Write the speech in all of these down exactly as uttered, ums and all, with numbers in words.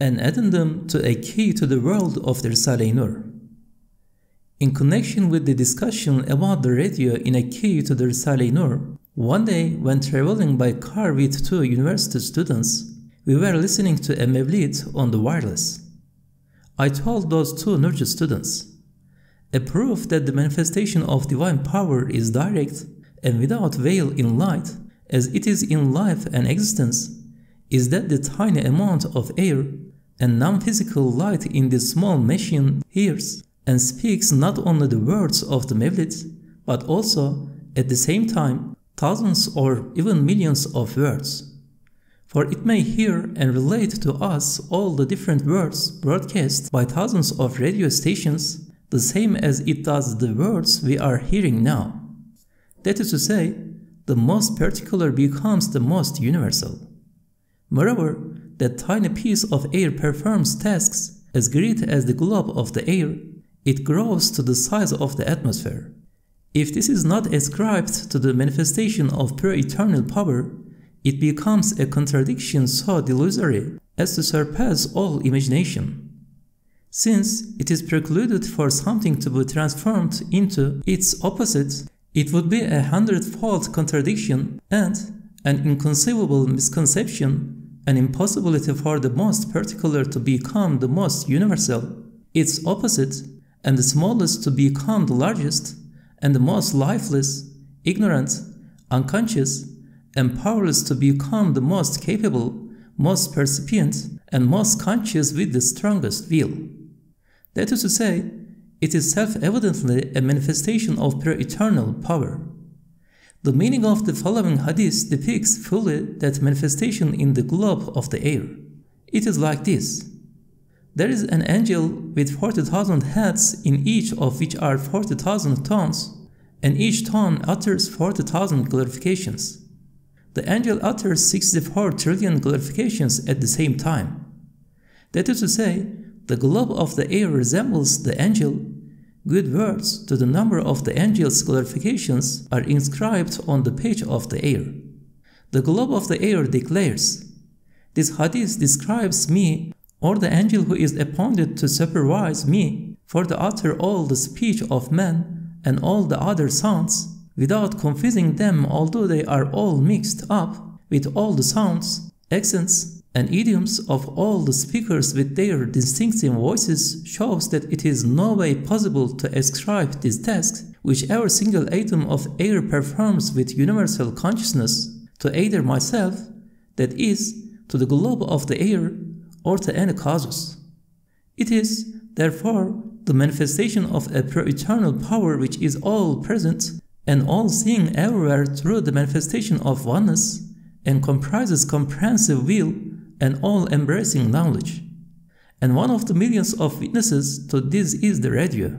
an addendum to a key to the world of the Risale-i Nur. In connection with the discussion about the radio in a key to the Risale-i Nur, one day when traveling by car with two university students, we were listening to a Mevlid on the wireless. I told those two Nurcu students, a proof that the manifestation of divine power is direct and without veil in light, as it is in life and existence, is that the tiny amount of air and non-physical light in this small machine hears and speaks not only the words of the Mevlid, but also, at the same time, thousands or even millions of words. For it may hear and relate to us all the different words broadcast by thousands of radio stations, the same as it does the words we are hearing now. That is to say, the most particular becomes the most universal. Moreover, that tiny piece of air performs tasks as great as the globe of the air, it grows to the size of the atmosphere. If this is not ascribed to the manifestation of pure eternal power, it becomes a contradiction so delusory as to surpass all imagination, since it is precluded for something to be transformed into its opposite. It would be a hundredfold contradiction and an inconceivable misconception, an impossibility for the most particular to become the most universal, its opposite, and the smallest to become the largest, and the most lifeless, ignorant, unconscious, and powerless to become the most capable, most percipient, and most conscious with the strongest will. That is to say, it is self-evidently a manifestation of pure eternal power. The meaning of the following hadith depicts fully that manifestation in the globe of the air. It is like this. There is an angel with forty thousand heads, in each of which are forty thousand tongues, and each tongue utters forty thousand glorifications. The angel utters sixty-four trillion glorifications at the same time. That is to say, the globe of the air resembles the angel. Good words to the number of the angel's glorifications are inscribed on the page of the air. The globe of the air declares, "This hadith describes me, or the angel who is appointed to supervise me, for to utter all the speech of men and all the other sounds, without confusing them, although they are all mixed up with all the sounds, accents, and idioms of all the speakers with their distinctive voices, shows that it is no way possible to ascribe this task, whichever single atom of air performs with universal consciousness, to either myself, that is, to the globe of the air, or to any causes. It is, therefore, the manifestation of a pure eternal power which is all-present and all-seeing everywhere through the manifestation of oneness, and comprises comprehensive will and all-embracing knowledge. And one of the millions of witnesses to this is the radio.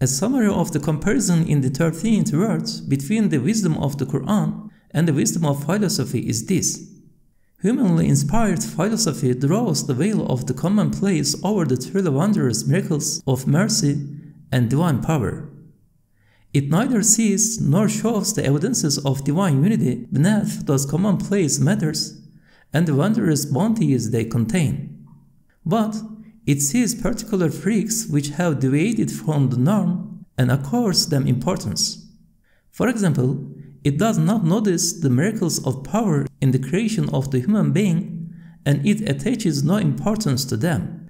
A summary of the comparison in the thirteenth verse between the wisdom of the Qur'an and the wisdom of philosophy is this. Humanly inspired philosophy draws the veil of the commonplace over the truly wondrous miracles of mercy and divine power. It neither sees nor shows the evidences of divine unity beneath those commonplace matters and the wondrous bounties they contain. But it sees particular freaks which have deviated from the norm and accords them importance. For example, it does not notice the miracles of power in the creation of the human being, and it attaches no importance to them.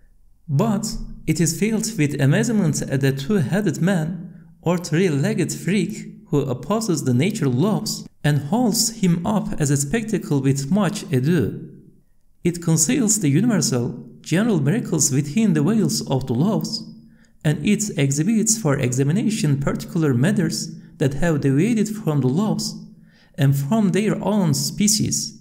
But it is filled with amazement at the two-headed man or three-legged freak who opposes the nature laws and holds him up as a spectacle with much ado. It conceals the universal, general miracles within the veils of the laws, and it exhibits for examination particular matters that have deviated from the laws and from their own species.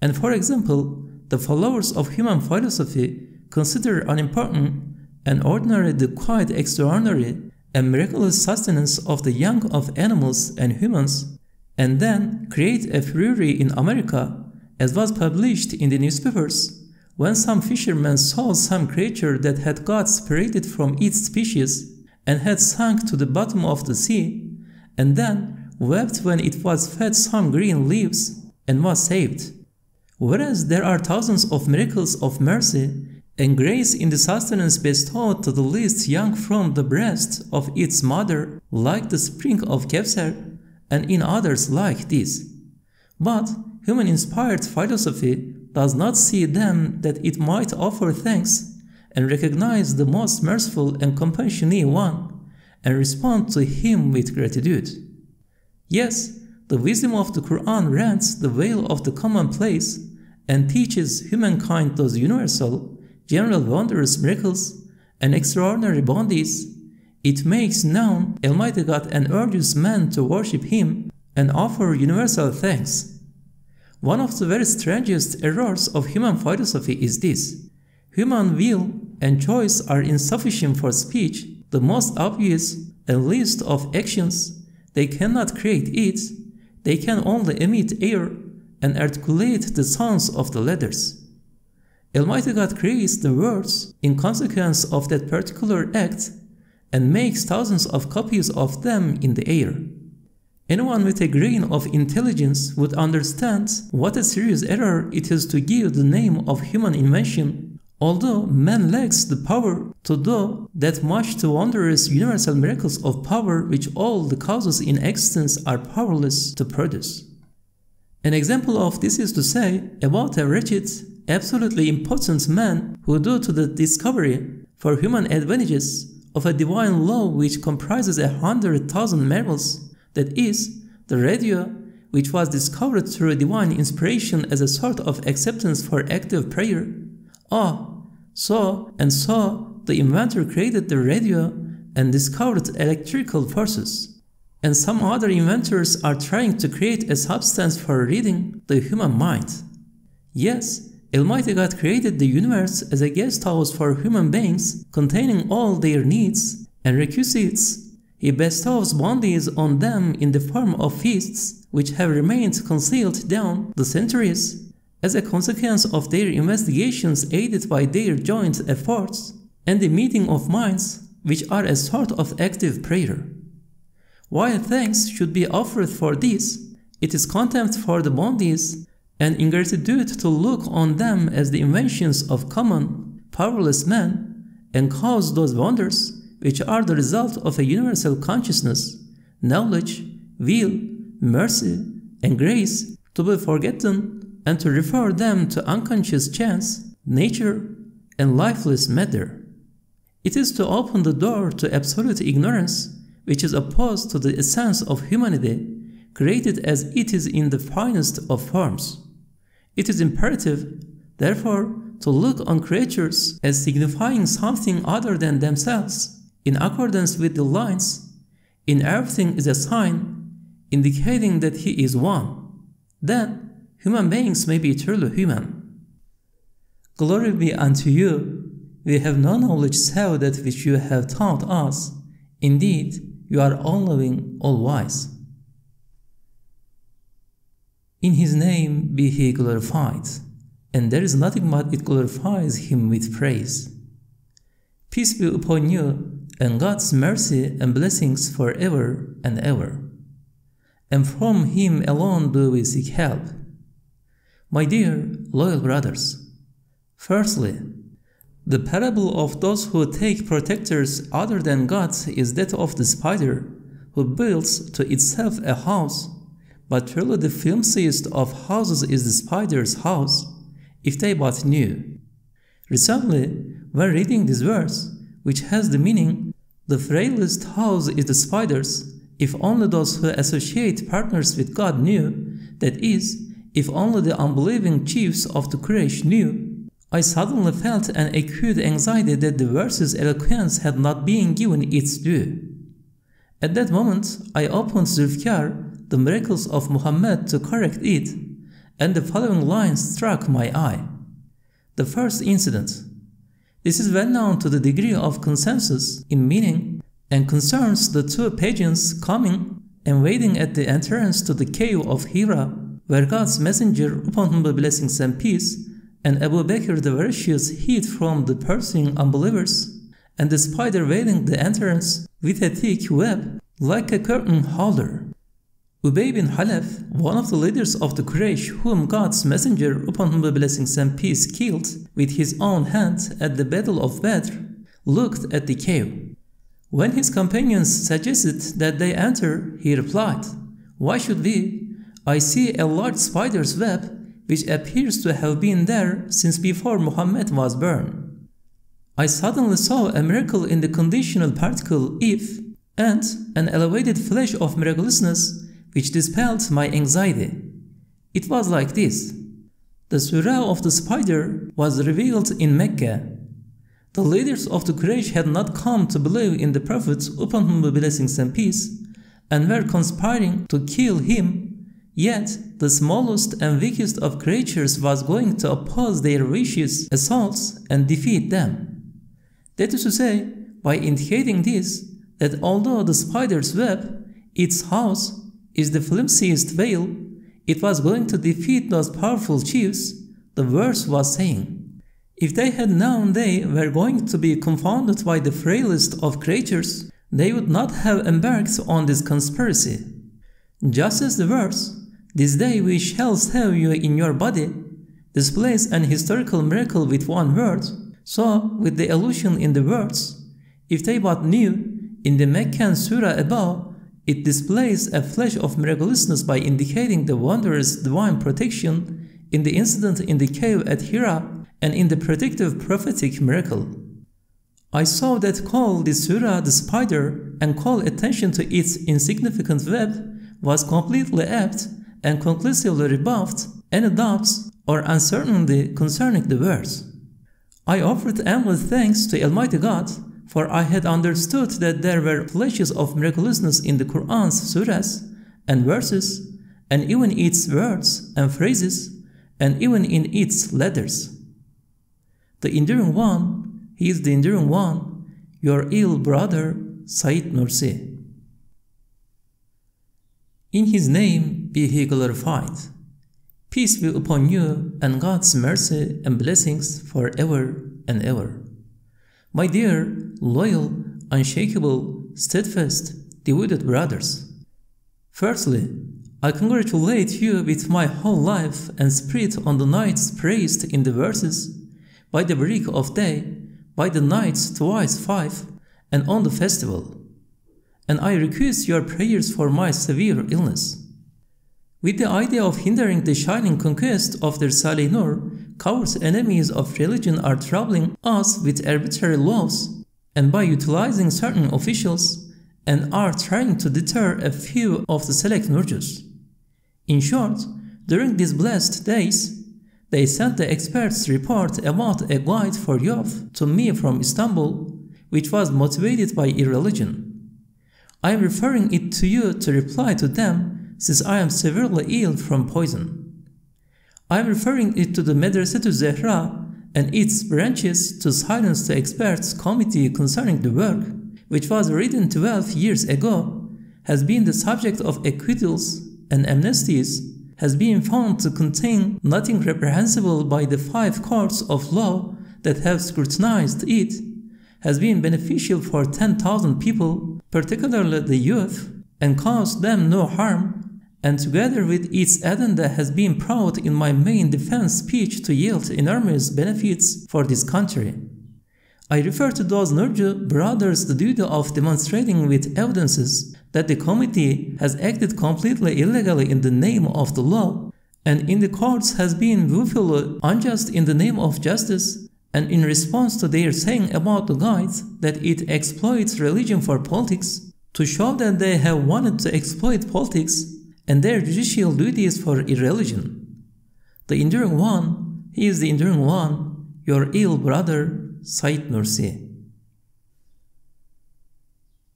And for example, the followers of human philosophy consider unimportant and ordinary the quite extraordinary and miraculous sustenance of the young of animals and humans, and then create a furor in America, as was published in the newspapers, when some fishermen saw some creature that had got separated from its species and had sunk to the bottom of the sea, and then wept when it was fed some green leaves and was saved. Whereas there are thousands of miracles of mercy and grace in the sustenance bestowed to the least young from the breast of its mother, like the spring of Kevser, and in others like this. But human-inspired philosophy does not see them that it might offer thanks and recognize the most merciful and compassionate one, and respond to him with gratitude. Yes, the wisdom of the Qur'an rents the veil of the commonplace and teaches humankind those universal, general wondrous miracles and extraordinary bounties. It makes known Almighty God and urges men to worship Him and offer universal thanks. One of the very strangest errors of human philosophy is this. Human will and choice are insufficient for speech, the most obvious and least of actions. They cannot create it, they can only emit air and articulate the sounds of the letters. Almighty God creates the words in consequence of that particular act and makes thousands of copies of them in the air. Anyone with a grain of intelligence would understand what a serious error it is to give the name of human invention, although man lacks the power to do that much to wondrous universal miracles of power which all the causes in existence are powerless to produce. An example of this is to say about a wretched, absolutely impotent man who, due to the discovery, for human advantages, of a divine law which comprises a hundred thousand marvels, that is, the radio, which was discovered through divine inspiration as a sort of acceptance for active prayer. Ah, so and so the inventor created the radio and discovered electrical forces. And some other inventors are trying to create a substance for reading the human mind. Yes, Almighty God created the universe as a guest house for human beings, containing all their needs and requisites. He bestows bounties on them in the form of feasts, which have remained concealed down the centuries, as a consequence of their investigations aided by their joint efforts, and the meeting of minds, which are a sort of active prayer. While thanks should be offered for this, it is contempt for the bounties, and ingratitude to look on them as the inventions of common, powerless men, and cause those wonders, which are the result of a universal consciousness, knowledge, will, mercy, and grace, to be forgotten and to refer them to unconscious chance, nature, and lifeless matter. It is to open the door to absolute ignorance, which is opposed to the essence of humanity, created as it is in the finest of forms. It is imperative, therefore, to look on creatures as signifying something other than themselves, in accordance with the lines, "In everything is a sign," indicating that he is one. Then human beings may be truly human. Glory be unto you. We have no knowledge save that which you have taught us. Indeed, you are all-loving, all-wise. In his name be he glorified, and there is nothing but it glorifies him with praise. Peace be upon you, and God's mercy and blessings forever and ever. And from Him alone do we seek help. My dear, loyal brothers, firstly, the parable of those who take protectors other than God is that of the spider, who builds to itself a house, but truly the flimsiest of houses is the spider's house, if they but knew. Recently, when reading this verse, which has the meaning, "The frailest house is the spider's," if only those who associate partners with God knew, that is, if only the unbelieving chiefs of the Quraysh knew, I suddenly felt an acute anxiety that the verse's eloquence had not been given its due. At that moment, I opened Zulfikar, the miracles of Muhammad, to correct it, and the following lines struck my eye. The first incident. This is well known to the degree of consensus in meaning, and concerns the two pageants coming and waiting at the entrance to the cave of Hira, where God's messenger, upon whom be blessings and peace, and Abu Bakr the virtuous hid from the pursuing unbelievers, and the spider veiling the entrance with a thick web like a curtain holder. Ubay bin Halef, one of the leaders of the Quraysh, whom God's messenger, upon whom the blessings and peace, killed with his own hand at the Battle of Badr, looked at the cave. When his companions suggested that they enter, he replied, "Why should we? I see a large spider's web, which appears to have been there since before Muhammad was born. I suddenly saw a miracle in the conditional particle if, and an elevated flash of miraculousness, which dispelled my anxiety. It was like this. The surah of the spider was revealed in Mecca. The leaders of the Quraysh had not come to believe in the Prophet, upon whom be blessings and peace, and were conspiring to kill him, yet the smallest and weakest of creatures was going to oppose their wishes, assaults, and defeat them. That is to say, by indicating this, that although the spider's web, its house, is the flimsiest veil, it was going to defeat those powerful chiefs," the verse was saying. If they had known they were going to be confounded by the frailest of creatures, they would not have embarked on this conspiracy. Just as the verse, "This day we shall save you in your body," displays an historical miracle with one word, so with the allusion in the words, if they but knew, in the Meccan surah above, it displays a flash of miraculousness by indicating the wondrous divine protection in the incident in the cave at Hira and in the predictive prophetic miracle. I saw that call the surah the spider and call attention to its insignificant web was completely apt and conclusively rebuffed any doubts or uncertainty concerning the verse. I offered endless thanks to Almighty God, for I had understood that there were flashes of miraculousness in the Qur'an's surahs and verses, and even its words and phrases, and even in its letters. The Enduring One, He is the Enduring One, your ill brother, Said Nursi. In His name be He glorified. Peace be upon you, and God's mercy and blessings forever and ever. My dear, loyal, unshakable, steadfast, devoted brothers, firstly, I congratulate you with my whole life and spirit on the nights praised in the verses, by the break of day, by the nights twice five, and on the festival. And I request your prayers for my severe illness. With the idea of hindering the shining conquest of the Risale-i Nur, Coward's enemies of religion are troubling us with arbitrary laws, and by utilizing certain officials, and are trying to deter a few of the select Nurcus. In short, during these blessed days, they sent the experts' report about a guide for Yov to me from Istanbul, which was motivated by irreligion. I am referring it to you to reply to them, since I am severely ill from poison. I am referring it to the Madrasa tuz Zahra and its branches to silence the Experts Committee concerning the work, which was written twelve years ago, has been the subject of acquittals and amnesties, has been found to contain nothing reprehensible by the five courts of law that have scrutinized it, has been beneficial for ten thousand people, particularly the youth, and caused them no harm, and together with its addenda has been proud in my main defense speech to yield enormous benefits for this country. I refer to those Nurcu brothers the duty of demonstrating with evidences that the committee has acted completely illegally in the name of the law, and in the courts has been woefully unjust in the name of justice, and in response to their saying about the guide that it exploits religion for politics, to show that they have wanted to exploit politics and their judicial duties for irreligion. The Enduring One, He is the Enduring One, your ill brother, Said Nursi.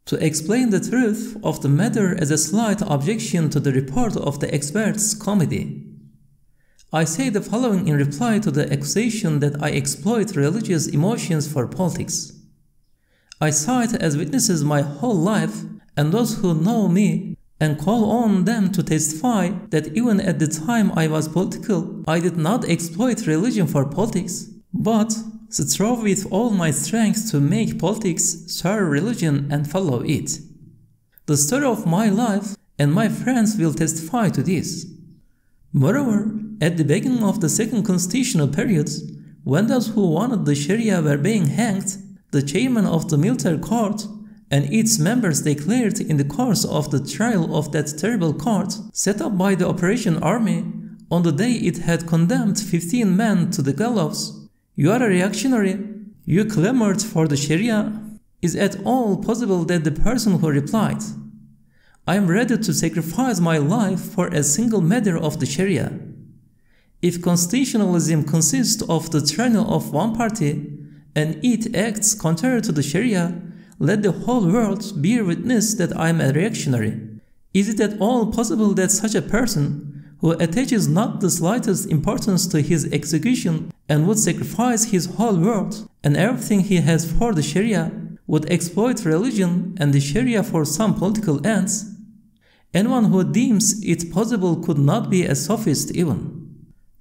To explain the truth of the matter as a slight objection to the report of the Experts Committee, I say the following in reply to the accusation that I exploit religious emotions for politics. I cite as witnesses my whole life and those who know me, and call on them to testify that even at the time I was political, I did not exploit religion for politics, but strove with all my strength to make politics serve religion and follow it. The story of my life and my friends will testify to this. Moreover, at the beginning of the second constitutional period, when those who wanted the Sharia were being hanged, the chairman of the military court and its members declared in the course of the trial of that terrible court set up by the Operation Army on the day it had condemned fifteen men to the gallows, "You are a reactionary, you clamored for the Sharia. Is it at all possible that the person who replied, 'I am ready to sacrifice my life for a single matter of the Sharia'? If constitutionalism consists of the tyranny of one party, and it acts contrary to the Sharia, let the whole world bear witness that I am a reactionary. Is it at all possible that such a person, who attaches not the slightest importance to his execution and would sacrifice his whole world and everything he has for the Sharia, would exploit religion and the Sharia for some political ends? Anyone who deems it possible could not be a sophist even.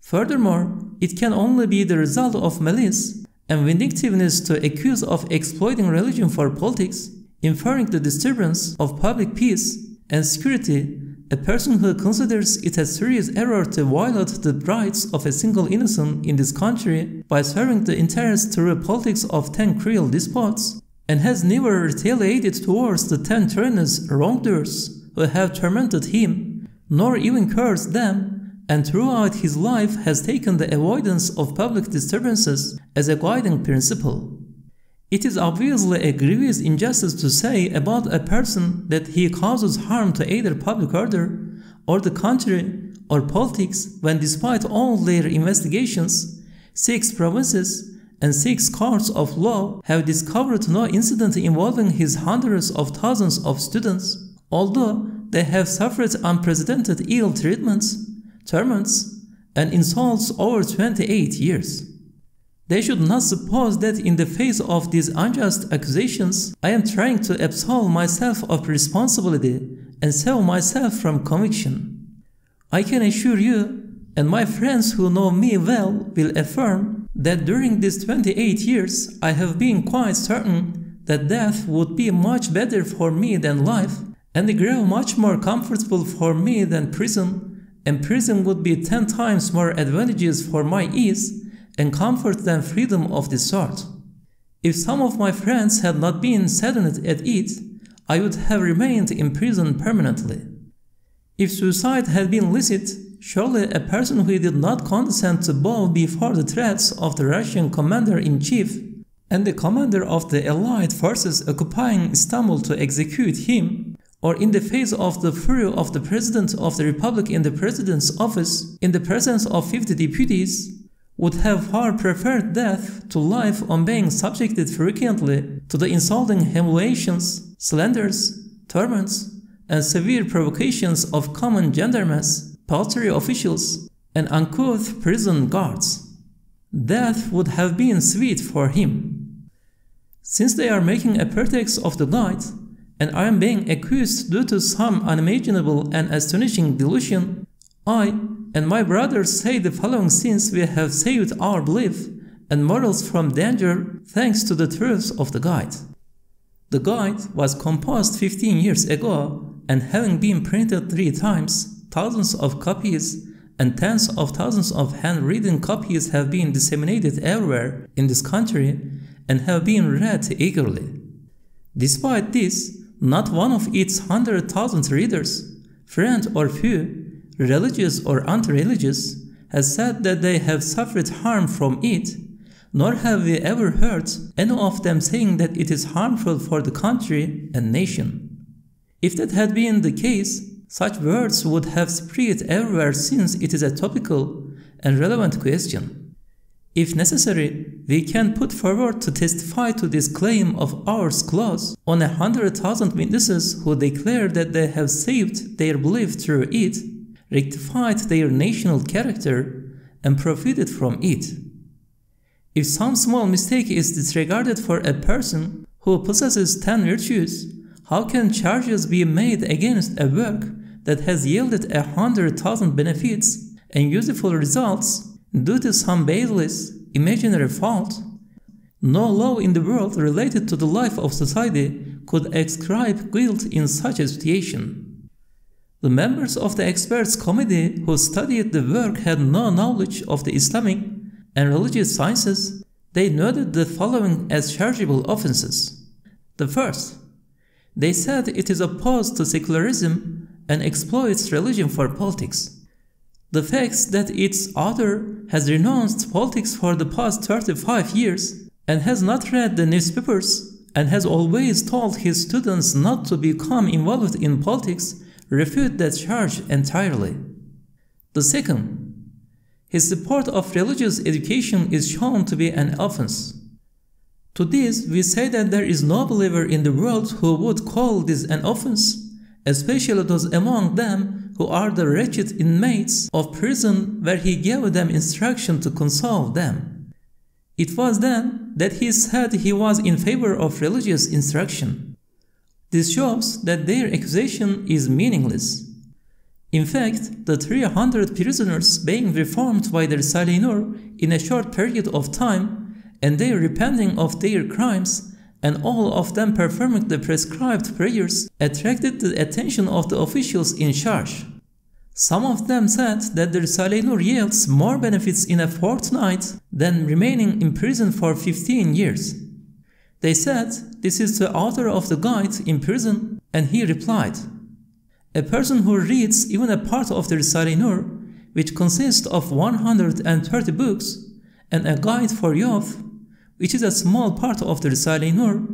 Furthermore, it can only be the result of malice and vindictiveness to accuse of exploiting religion for politics, inferring the disturbance of public peace and security, a person who considers it a serious error to violate the rights of a single innocent in this country by serving the interests through politics of ten cruel despots, and has never retaliated towards the ten tyrannous wrongdoers who have tormented him, nor even cursed them, and throughout his life has taken the avoidance of public disturbances as a guiding principle. It is obviously a grievous injustice to say about a person that he causes harm to either public order, or the country, or politics, when despite all their investigations, six provinces and six courts of law have discovered no incident involving his hundreds of thousands of students, although they have suffered unprecedented ill treatments, torments, and insults over twenty-eight years. They should not suppose that in the face of these unjust accusations, I am trying to absolve myself of responsibility and save myself from conviction. I can assure you, and my friends who know me well will affirm, that during these twenty-eight years I have been quite certain that death would be much better for me than life, and the grave much more comfortable for me than prison, and prison would be ten times more advantageous for my ease and comfort than freedom of this sort. If some of my friends had not been saddened at it, I would have remained in prison permanently. If suicide had been licit, surely a person who did not condescend to bow before the threats of the Russian commander-in-chief and the commander of the allied forces occupying Istanbul to execute him, or in the face of the fury of the President of the Republic in the President's office, in the presence of fifty deputies, would have far preferred death to life on being subjected frequently to the insulting humiliations, slanders, torments, and severe provocations of common gendarmes, paltry officials, and uncouth prison guards. Death would have been sweet for him. Since they are making a pretext of the guide, and I am being accused due to some unimaginable and astonishing delusion, I and my brothers say the following: since we have saved our belief and morals from danger thanks to the truths of the guide. The guide was composed fifteen years ago, and having been printed three times, thousands of copies and tens of thousands of handwritten copies have been disseminated everywhere in this country and have been read eagerly. Despite this, not one of its hundred thousand readers, friend or foe, religious or anti-religious, has said that they have suffered harm from it, nor have we ever heard any of them saying that it is harmful for the country and nation. If that had been the case, such words would have spread everywhere, since it is a topical and relevant question. If necessary, we can put forward to testify to this claim of ours clause on a hundred thousand witnesses who declare that they have saved their belief through it, rectified their national character, and profited from it. If some small mistake is disregarded for a person who possesses ten virtues, how can charges be made against a work that has yielded a hundred thousand benefits and useful results due to some baseless, imaginary fault? No law in the world related to the life of society could ascribe guilt in such a situation. The members of the Experts Committee who studied the work had no knowledge of the Islamic and religious sciences. They noted the following as chargeable offenses. The first, they said it is opposed to secularism and exploits religion for politics. The fact that its author has renounced politics for the past thirty-five years and has not read the newspapers and has always told his students not to become involved in politics refute that charge entirely. The second, his support of religious education is shown to be an offense. To this, we say that there is no believer in the world who would call this an offense, especially those among them who are the wretched inmates of prison where he gave them instruction to console them. It was then that he said he was in favor of religious instruction. This shows that their accusation is meaningless. In fact, the three hundred prisoners being reformed by the Risale-i Nur in a short period of time and they repenting of their crimes and all of them performing the prescribed prayers attracted the attention of the officials in charge. Some of them said that the Risale-i Nur yields more benefits in a fortnight than remaining in prison for fifteen years. They said, "This is the author of the guide in prison," and he replied, "A person who reads even a part of the Risale-i Nur, which consists of one hundred thirty books, and a guide for youth, which is a small part of the Risale-i Nur,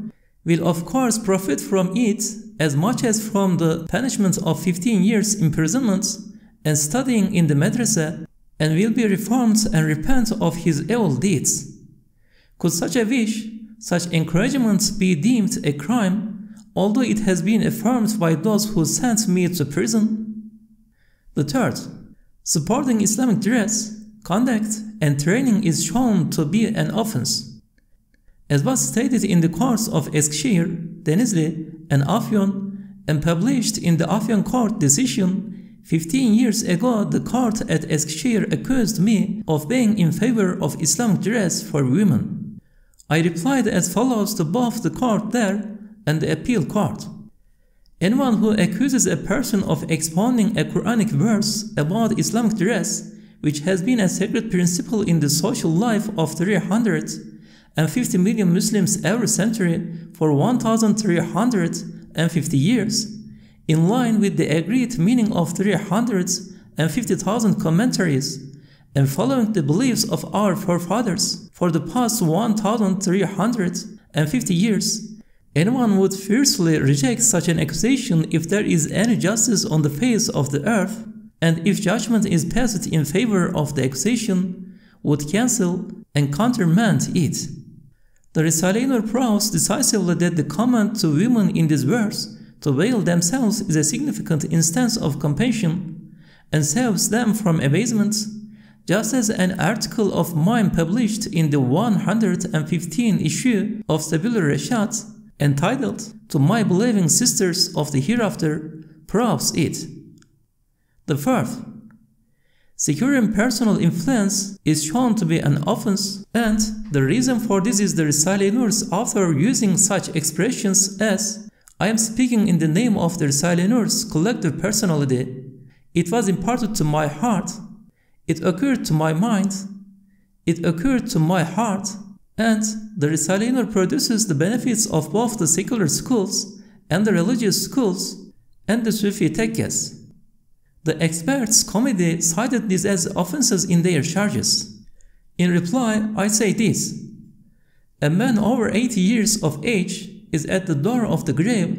will of course profit from it as much as from the punishment of fifteen years imprisonment and studying in the madrasa, and will be reformed and repent of his evil deeds. Could such a wish, such encouragement be deemed a crime, although it has been affirmed by those who sent me to prison?" The third, supporting Islamic dress, conduct, and training is shown to be an offense. As was stated in the courts of Eskişehir, Denizli, and Afyon, and published in the Afyon court decision, fifteen years ago the court at Eskişehir accused me of being in favor of Islamic dress for women. I replied as follows to both the court there and the appeal court: "Anyone who accuses a person of expounding a Quranic verse about Islamic dress, which has been a sacred principle in the social life of three hundred fifty million Muslims every century for one thousand three hundred fifty years, in line with the agreed meaning of three hundred fifty thousand commentaries, and following the beliefs of our forefathers for the past one thousand three hundred fifty years, anyone would fiercely reject such an accusation if there is any justice on the face of the earth, and if judgment is passed in favor of the accusation, would cancel and countermand it." The Risale-i Nur proves decisively that the command to women in this verse to veil themselves is a significant instance of compassion and saves them from abasement, just as an article of mine published in the one hundred fifteenth issue of Stabular Rashad, entitled "To My Believing Sisters of the Hereafter," proves it. The fourth, securing personal influence is shown to be an offense, and the reason for this is the Risale-i Nur's author using such expressions as, "I am speaking in the name of the Risale-i Nur's collective personality. It was imparted to my heart. It occurred to my mind. It occurred to my heart." And the Risale-i Nur produces the benefits of both the secular schools and the religious schools and the Sufi tekkes. The Experts Committee cited these as offenses in their charges. In reply, I say this: "A man over eighty years of age is at the door of the grave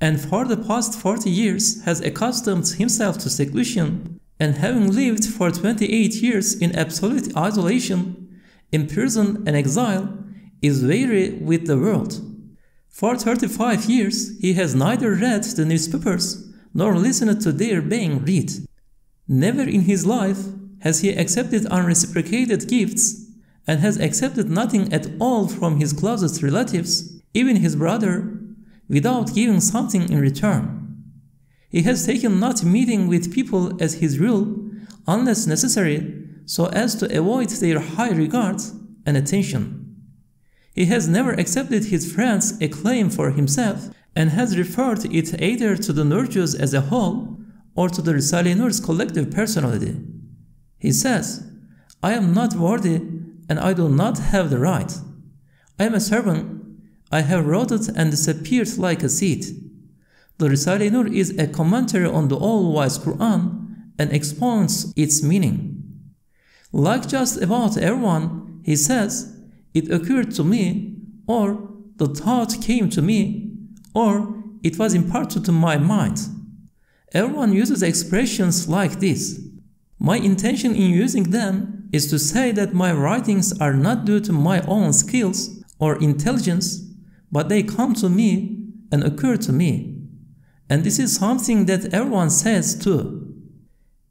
and for the past forty years has accustomed himself to seclusion, and having lived for twenty-eight years in absolute isolation, in prison and exile, is weary with the world. For thirty-five years he has neither read the newspapers nor listened to their being read. Never in his life has he accepted unreciprocated gifts, and has accepted nothing at all from his closest relatives, even his brother, without giving something in return. He has taken not meeting with people as his rule, unless necessary, so as to avoid their high regard and attention. He has never accepted his friends' acclaim for himself, and has referred it either to the Nurcu as a whole or to the Risale-i Nur's collective personality. He says, I am not worthy and I do not have the right. I am a servant. I have rotted and disappeared like a seed. The Risale-i Nur is a commentary on the all-wise Qur'an and expounds its meaning. Like just about everyone, he says, it occurred to me, or the thought came to me, or it was imparted to my mind. Everyone uses expressions like this. My intention in using them is to say that my writings are not due to my own skills or intelligence, but they come to me and occur to me. And this is something that everyone says too.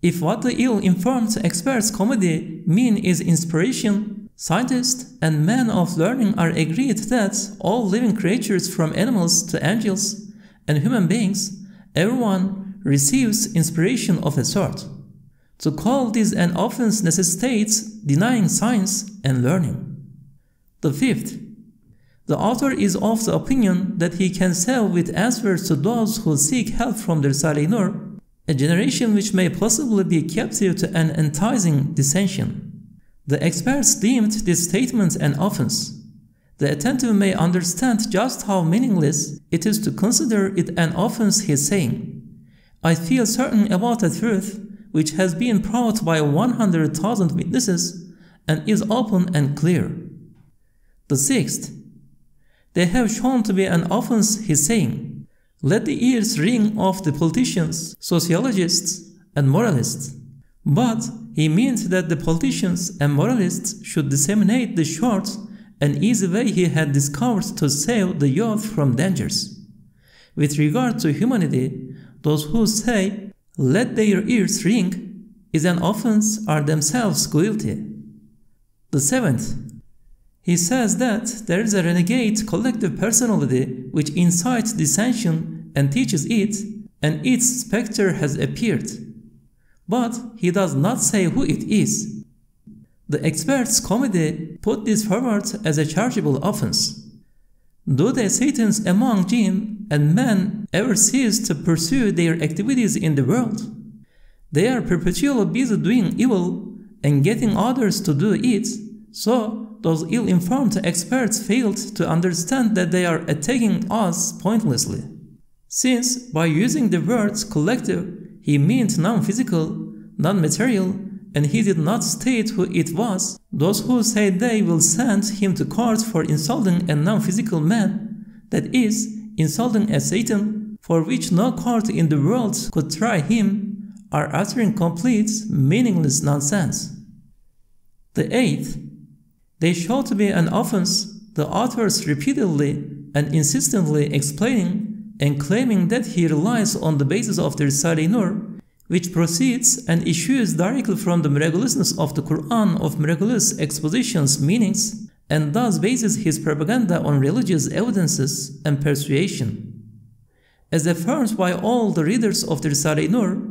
If what the ill-informed Experts Committee mean is inspiration, scientists and men of learning are agreed that all living creatures from animals to angels and human beings, everyone receives inspiration of a sort. To call this an offense necessitates denying science and learning. The fifth, the author is of the opinion that he can sell with answers to those who seek help from the Risale-i Nur, a generation which may possibly be captive to an enticing dissension. The experts deemed this statement an offense. The attentive may understand just how meaningless it is to consider it an offense, he is saying. I feel certain about a truth which has been proved by one hundred thousand witnesses and is open and clear. The sixth, they have shown to be an offense, he is saying. Let the ears ring of the politicians, sociologists, and moralists. But he meant that the politicians and moralists should disseminate the short and easy way he had discovered to save the youth from dangers. With regard to humanity, those who say, let their ears ring, is an offense are themselves guilty. The seventh, he says that there is a renegade collective personality which incites dissension and teaches it, and its spectre has appeared. But he does not say who it is. The Experts Committee put this forward as a chargeable offense. Do the satans among jinn and men ever cease to pursue their activities in the world? They are perpetually busy doing evil and getting others to do it, so those ill-informed experts failed to understand that they are attacking us pointlessly. Since by using the words collective, he meant non-physical, non-material, and he did not state who it was, those who say they will send him to court for insulting a non-physical man, that is, insulting a Satan, for which no court in the world could try him, are uttering complete, meaningless nonsense. The eighth, they show to be an offense the authors repeatedly and insistently explaining and claiming that he relies on the basis of the Risale-i Nur, which proceeds and issues directly from the miraculousness of the Qur'an of miraculous expositions meanings, and thus bases his propaganda on religious evidences and persuasion. As affirmed by all the readers of the Risale-i Nur,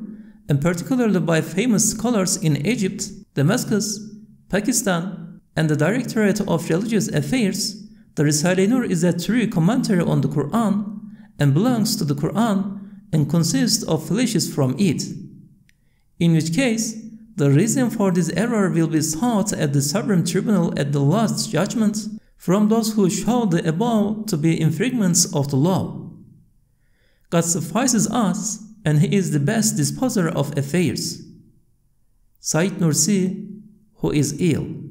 and particularly by famous scholars in Egypt, Damascus, Pakistan, and the Directorate of Religious Affairs, the Risale-i Nur is a true commentary on the Qur'an and belongs to the Qur'an and consists of flashes from it. In which case, the reason for this error will be sought at the Supreme Tribunal at the Last Judgment from those who show the above to be infringements of the law. God suffices us and He is the best disposer of affairs. Said Nursi, who is ill.